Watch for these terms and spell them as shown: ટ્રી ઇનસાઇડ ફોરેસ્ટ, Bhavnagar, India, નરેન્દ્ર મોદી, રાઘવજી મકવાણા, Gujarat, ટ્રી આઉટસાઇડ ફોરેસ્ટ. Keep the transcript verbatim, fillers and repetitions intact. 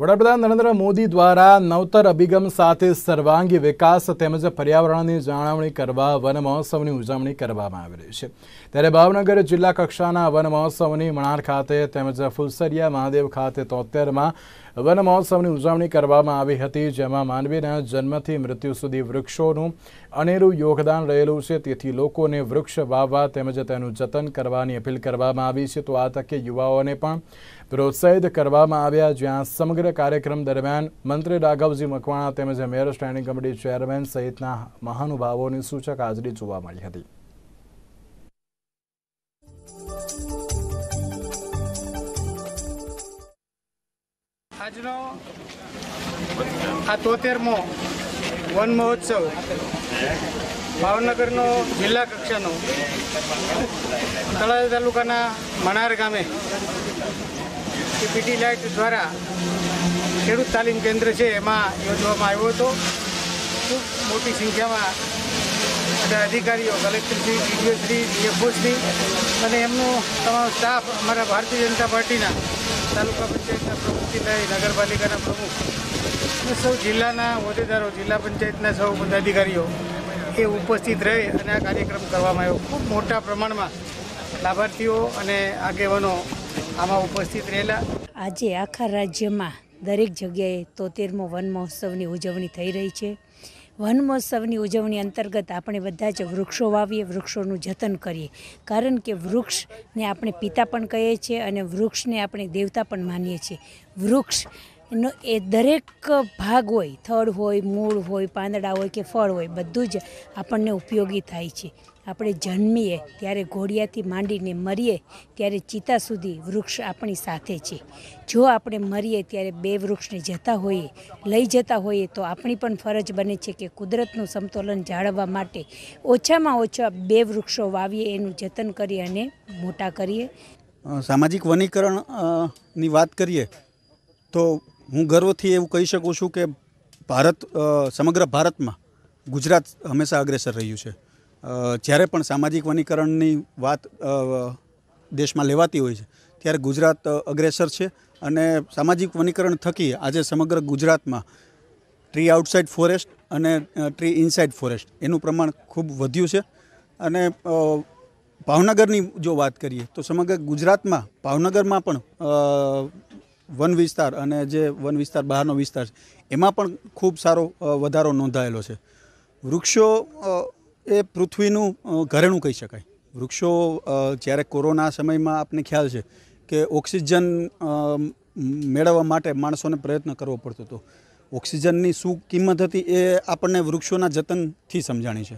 વડાપ્રધાન નરેન્દ્ર મોદી દ્વારા નવતર અભિગમ સાથે સર્વાંગી વિકાસ તેમજ પર્યાવરણની જાળવણી કરવા વન મહોત્સવની ઉજવણી કરવામાં આવી રહી છે. ત્યારે ભાવનગર જિલ્લા કક્ષાના વન મહોત્સવની મણાર ખાતે તેમજ ફુલસરિયા મહાદેવ ખાતે તોતેરમાં વન મહોત્સવની ઉજવણી કરવામાં આવી હતી, જેમાં માનવીના જન્મથી મૃત્યુ સુધી વૃક્ષોનું અનેરું યોગદાન રહેલું છે. તેથી લોકોને વૃક્ષ વાવવા તેમજ તેનું જતન કરવાની અપીલ કરવામાં આવી છે. તો આ તકે યુવાઓને પણ પ્રોત્સાહિત કરવામાં આવ્યા, જ્યાં સમગ્ર કાર્યક્રમ દરમિયાન મંત્રી રાઘવજી મકવાણા તેમજ મેયર સ્ટેન્ડિંગ કમિટી ચેરમેન સહિતના મહાનુભાવોની સૂચક હાજરી જોવા મળી હતી. આજનો આ તોતેરમો વન મહોત્સવ ભાવનગરનો જિલ્લા કક્ષાનો તળાજા તાલુકાના મણાર ગામે પીટી લાઇટ દ્વારા ખેડૂત તાલીમ કેન્દ્ર છે એમાં યોજવામાં આવ્યો હતો. ખૂબ મોટી સંખ્યામાં બધા અધિકારીઓ, કલેક્ટરશ્રી, ડીડીઓશ્રી, ડીએફઓશ્રી અને એમનો તમામ સ્ટાફ, અમારા ભારતીય જનતા પાર્ટીના તાલુકા પંચાયતના પ્રમુખથી લઈ નગરપાલિકાના પ્રમુખ, સૌ જિલ્લાના હોદ્દેદારો, જિલ્લા પંચાયતના સૌ પદાધિકારીઓ એ ઉપસ્થિત રહી અને આ કાર્યક્રમ કરવામાં આવ્યો. ખૂબ મોટા પ્રમાણમાં લાભાર્થીઓ અને આગેવાનો આમાં ઉપસ્થિત રહેલા. આજે આખા રાજ્યમાં દરેક જગ્યાએ તોતેરમો વન મહોત્સવની ઉજવણી થઈ રહી છે. વન મહોત્સવની ઉજવણી અંતર્ગત આપણે બધા જ વૃક્ષો વાવીએ, વૃક્ષોનું જતન કરીએ, કારણ કે વૃક્ષને આપણે પિતા પણ કહીએ છીએ અને વૃક્ષને આપણે દેવતા પણ માનીએ છીએ. વૃક્ષ એનો એ દરેક ભાગ હોય, થડ હોય, મૂળ હોય, પાંદડા હોય કે ફળ હોય, બધું જ આપણને ઉપયોગી થાય છે. આપણે જન્મીએ ત્યારે, ઘોડિયાથી માંડીને મરીએ ત્યારે ચિતા સુધી વૃક્ષ આપણી સાથે છે. જો આપણે મરીએ ત્યારે બે વૃક્ષને જતા હોઈએ, લઈ જતા હોઈએ, તો આપણી પણ ફરજ બને છે કે કુદરતનું સમતોલન જાળવવા માટે ઓછામાં ઓછા બે વૃક્ષો વાવીએ, એનું જતન કરીએ અને મોટા કરીએ. સામાજિક વનીકરણની વાત કરીએ તો હું ગર્વથી એવું કહી શકું છું કે ભારત, સમગ્ર ભારતમાં ગુજરાત હંમેશા અગ્રેસર રહ્યું છે. જ્યારે પણ સામાજિક વનીકરણની વાત દેશમાં લેવાતી હોય છે ત્યારે ગુજરાત અગ્રેસર છે. અને સામાજિક વનીકરણ થકી આજે સમગ્ર ગુજરાતમાં ટ્રી આઉટસાઇડ ફોરેસ્ટ અને ટ્રી ઇનસાઇડ ફોરેસ્ટ એનું પ્રમાણ ખૂબ વધ્યું છે. અને ભાવનગરની જો વાત કરીએ તો સમગ્ર ગુજરાતમાં, ભાવનગરમાં પણ વન વિસ્તાર અને જે વન વિસ્તાર બહારનો વિસ્તાર છે એમાં પણ ખૂબ સારો વધારો નોંધાયેલો છે. વૃક્ષો એ પૃથ્વીનું ઘરેણું કહી શકાય. વૃક્ષો જ્યારે કોરોના સમયમાં આપને ખ્યાલ છે કે ઓક્સિજન મેળવવા માટે માણસોને પ્રયત્ન કરવો પડતો હતો. ઓક્સિજનની શું કિંમત હતી એ આપણને વૃક્ષોના જતનથી સમજાણી છે.